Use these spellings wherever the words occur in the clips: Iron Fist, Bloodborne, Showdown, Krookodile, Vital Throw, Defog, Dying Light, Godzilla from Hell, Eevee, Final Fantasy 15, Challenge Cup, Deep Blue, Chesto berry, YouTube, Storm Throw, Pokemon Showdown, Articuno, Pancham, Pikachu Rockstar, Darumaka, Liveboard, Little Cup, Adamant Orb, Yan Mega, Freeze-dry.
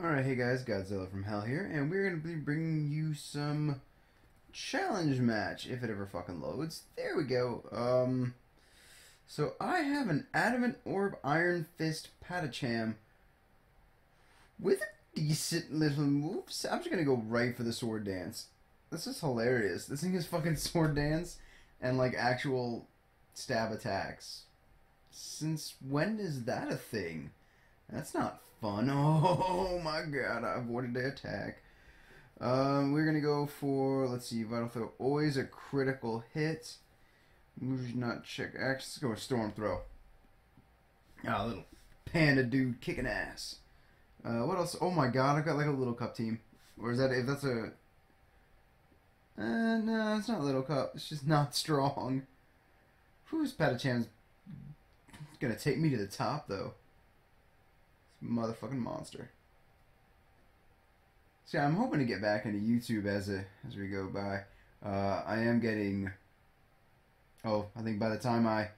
Alright, hey guys, Godzilla from Hell here, and we're going to be bringing you some challenge match, if it ever fucking loads. There we go. So I have an Adamant Orb Iron Fist Pancham with a decent little moves. I'm just going to go right for the sword dance. This is hilarious. This thing is fucking sword dance and like actual stab attacks. Since when is that a thing? That's not fun. Oh my god, I avoided the attack. We're gonna go for, let's see, Vital Throw, always a critical hit. Moves not check. Actually, let's go with Storm Throw. Ah, little panda dude kicking ass. What else? Oh my god, I've got like a Little Cup team. Or is that, if that's a... no, it's not Little Cup. It's just not strong. Who's Patacham's gonna take me to the top, though? Motherfucking monster. See, I'm hoping to get back into YouTube as we go by. I am getting... Oh, I think by the time I...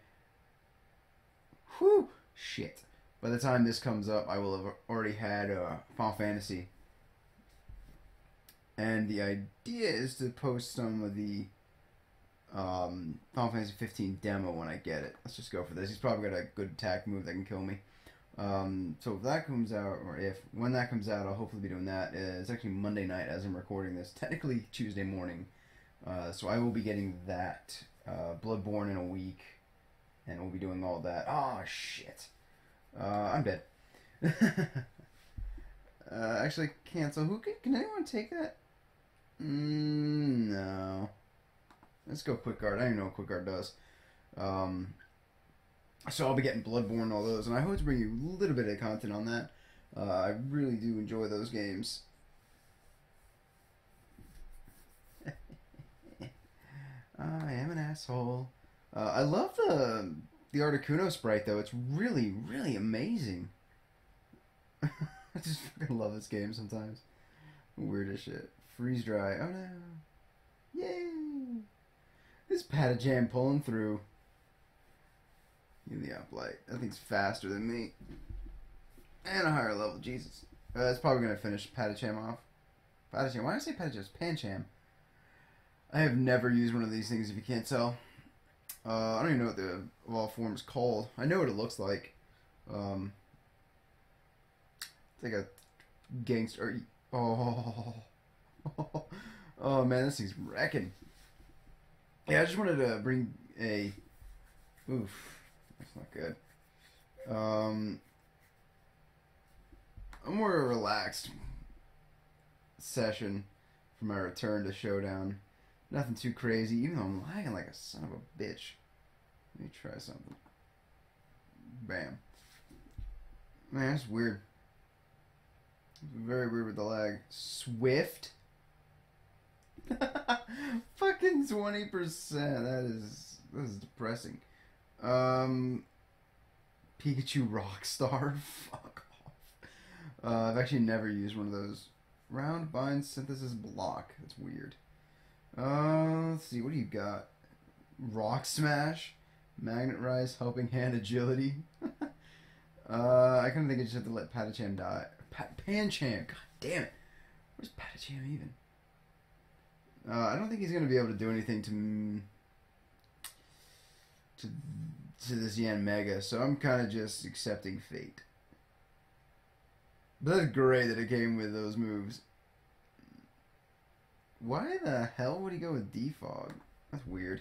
Whew! Shit. By the time this comes up, I will have already had Final Fantasy. And the idea is to post some of the Final Fantasy 15 demo when I get it. Let's just go for this. He's probably got a good attack move that can kill me. So if that comes out, or if, when that comes out, I'll hopefully be doing that. It's actually Monday night as I'm recording this, technically Tuesday morning, so I will be getting that, Bloodborne in a week, and we'll be doing all that. Oh shit, I'm dead. Actually, cancel, can anyone take that? No. Let's go Quick Guard. I don't even know what Quick Guard does. So I'll be getting Bloodborne and all those, and I hope to bring you a little bit of content on that. I really do enjoy those games. I am an asshole. I love the Articuno sprite, though. It's really, really amazing. I just fucking love this game sometimes. Weird as shit. Freeze-dry. Oh, no. Yay! This Pancham pulling through. In the up light. That thing's faster than me. And a higher level. Jesus. That's probably going to finish Pancham off. Pancham. Why did I say Pancham? It's Pancham. I have never used one of these things, if you can't tell. I don't even know what the evolved form is called. I know what it looks like. It's like a gangster. Oh. Oh, man. This thing's wrecking. Yeah, I just wanted to bring a... Oof. That's not good. A more relaxed session for my return to Showdown. Nothing too crazy, even though I'm lagging like a son of a bitch. Let me try something. Bam. Man, that's weird. Very weird with the lag. Swift? Fucking 20%. That is depressing. Pikachu Rockstar, fuck off. I've actually never used one of those. Round bind synthesis block. That's weird. Let's see, what do you got? Rock smash, magnet rise, helping hand agility. I kind of think I just have to let Pancham die. Pancham, god damn it. Where's Pancham even? I don't think he's gonna be able to do anything to this Yan Mega, so I'm kind of just accepting fate. But that's great that it came with those moves. Why the hell would he go with Defog? That's weird.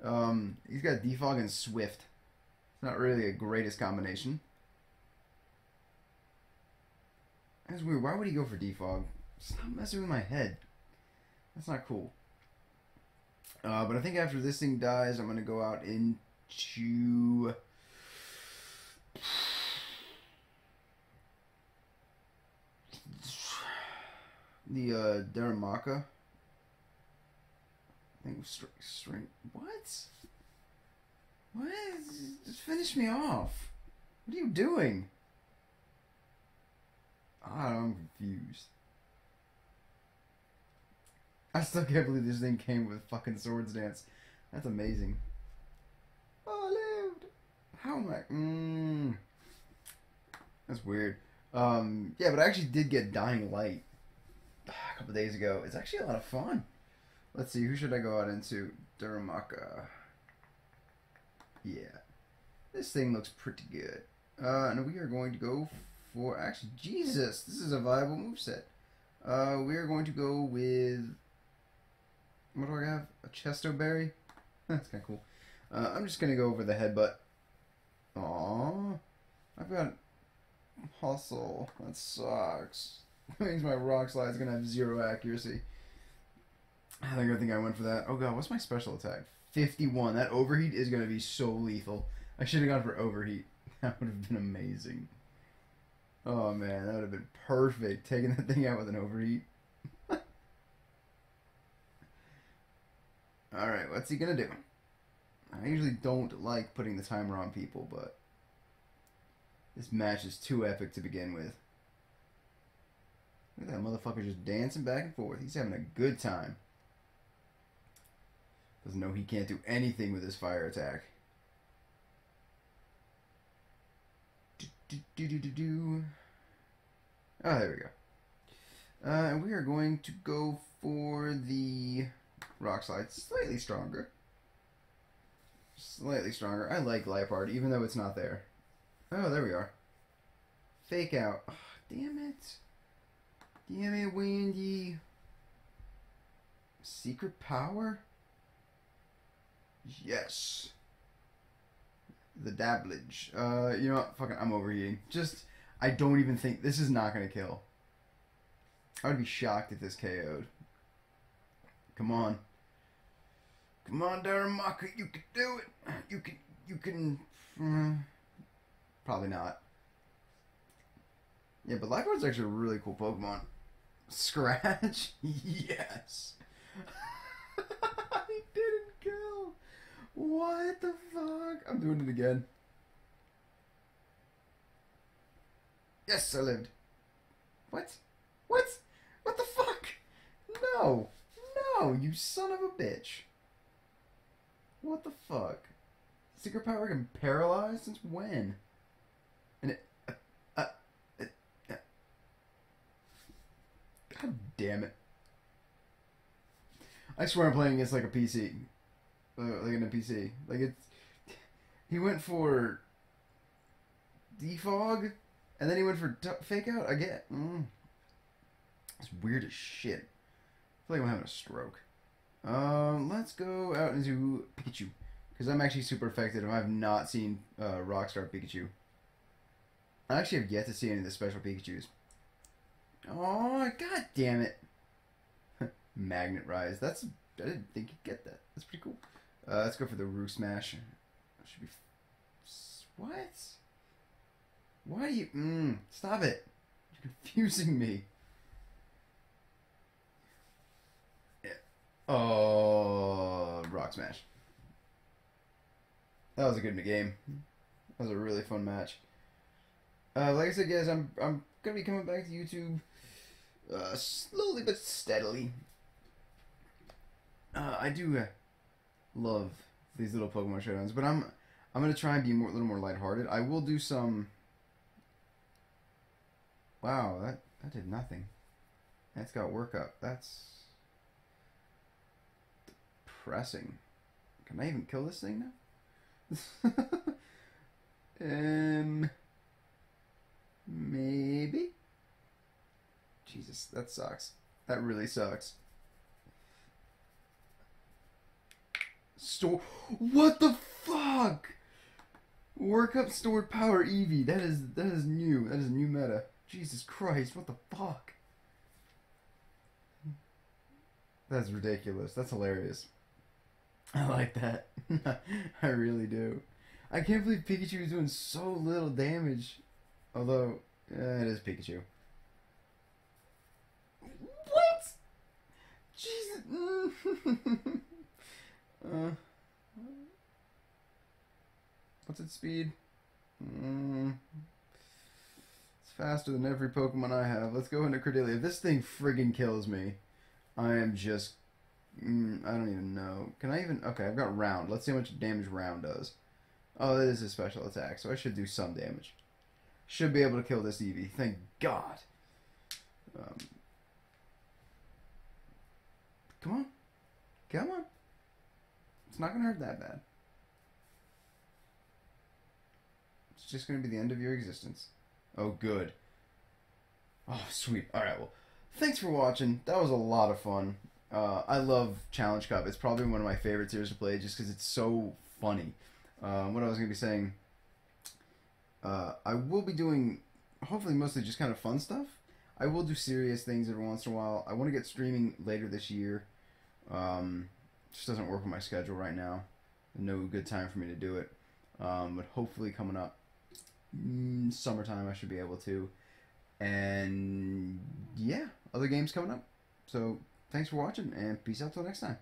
He's got Defog and Swift. It's not really the greatest combination. That's weird. Why would he go for Defog? Stop messing with my head. That's not cool. But I think after this thing dies, I'm going to go out into... the Darumaka. I think strength. What? What? Just finish me off. What are you doing? I'm confused. I still can't believe this thing came with fucking Swords Dance. That's amazing. Oh, I lived! How am I... That's weird. Yeah, but I actually did get Dying Light a couple days ago. It's actually a lot of fun. Let's see, who should I go out into? Darumaka. Yeah. This thing looks pretty good. And we are going to go for... Actually, Jesus, this is a viable moveset. We are going to go with... What do I have? A Chesto berry? That's kind of cool. I'm just going to go over the headbutt. Aww. I've got... Hustle. That sucks. That means my rock slide is going to have zero accuracy. I think I went for that. Oh god, what's my special attack? 51. That overheat is going to be so lethal. I should have gone for overheat. That would have been amazing. Oh man, that would have been perfect. Taking that thing out with an overheat. Alright, what's he going to do? I usually don't like putting the timer on people, but... This match is too epic to begin with. Look at that motherfucker just dancing back and forth. He's having a good time. Doesn't know he can't do anything with his fire attack. Oh, there we go. And we are going to go for the rock slide. Slightly stronger. Slightly stronger. I like Liveboard, even though it's not there. Oh, there we are. Fake out. Oh, damn it. Damn it, Wendy. Secret power? Yes. The dabblage. You know what? Fucking, I'm overheating. Just, I don't even think, this is not going to kill. I would be shocked if this KO'd. Come on. Come on, Darumaka. You can do it. You can. Probably not. Yeah, but Liveboard's actually a really cool Pokemon. Scratch? Yes! He didn't kill! What the fuck? I'm doing it again. Yes, I lived. What? What? What the fuck? No! No, you son of a bitch. What the fuck? Secret power can paralyze? Since when? And it, God damn it. I swear I'm playing against like a PC. Like an NPC. Like it's... He went for... Defog? And then he went for fake out? I get... It's weird as shit. I feel like I'm having a stroke. Let's go out into Pikachu. Because I'm actually super effective and I've not seen Rockstar Pikachu. I actually have yet to see any of the special Pikachus. Oh, god damn it. Magnet Rise. That's... I didn't think you'd get that. That's pretty cool. Let's go for the Roo Smash. Should be... What? Why do you... Stop it. You're confusing me. Yeah. Oh, Rock Smash. That was a good game. That was a really fun match. Like I said, guys, I'm gonna be coming back to YouTube slowly but steadily. I do love these little Pokemon showdowns, but I'm gonna try and be a little more lighthearted. I will do some. Wow, that did nothing. That's got work up. That's depressing. Can I even kill this thing now? Maybe. Jesus, that sucks. That really sucks. What the fuck? Work up stored power Eevee. That is new. That is new meta. Jesus Christ, what the fuck? That's ridiculous. That's hilarious. I like that. I really do. I can't believe Pikachu is doing so little damage. Although, it is Pikachu. What? Jesus. What's its speed? It's faster than every Pokemon I have. Let's go into Krookodile. If this thing friggin' kills me, I am just... I don't even know. Can I even... Okay, I've got Round. Let's see how much damage Round does. Oh, that is a special attack, so I should do some damage. Should be able to kill this Eevee. Thank God. Come on. Come on. It's not going to hurt that bad. It's just going to be the end of your existence. Oh, good. Oh, sweet. Alright, well, thanks for watching. That was a lot of fun. I love Challenge Cup. It's probably one of my favorite series to play just because it's so funny. What I was going to be saying... I will be doing, hopefully, mostly just kind of fun stuff. I will do serious things every once in a while. I want to get streaming later this year. Just doesn't work with my schedule right now. No good time for me to do it. But hopefully coming up summertime I should be able to. And yeah, other games coming up. So thanks for watching and peace out till next time.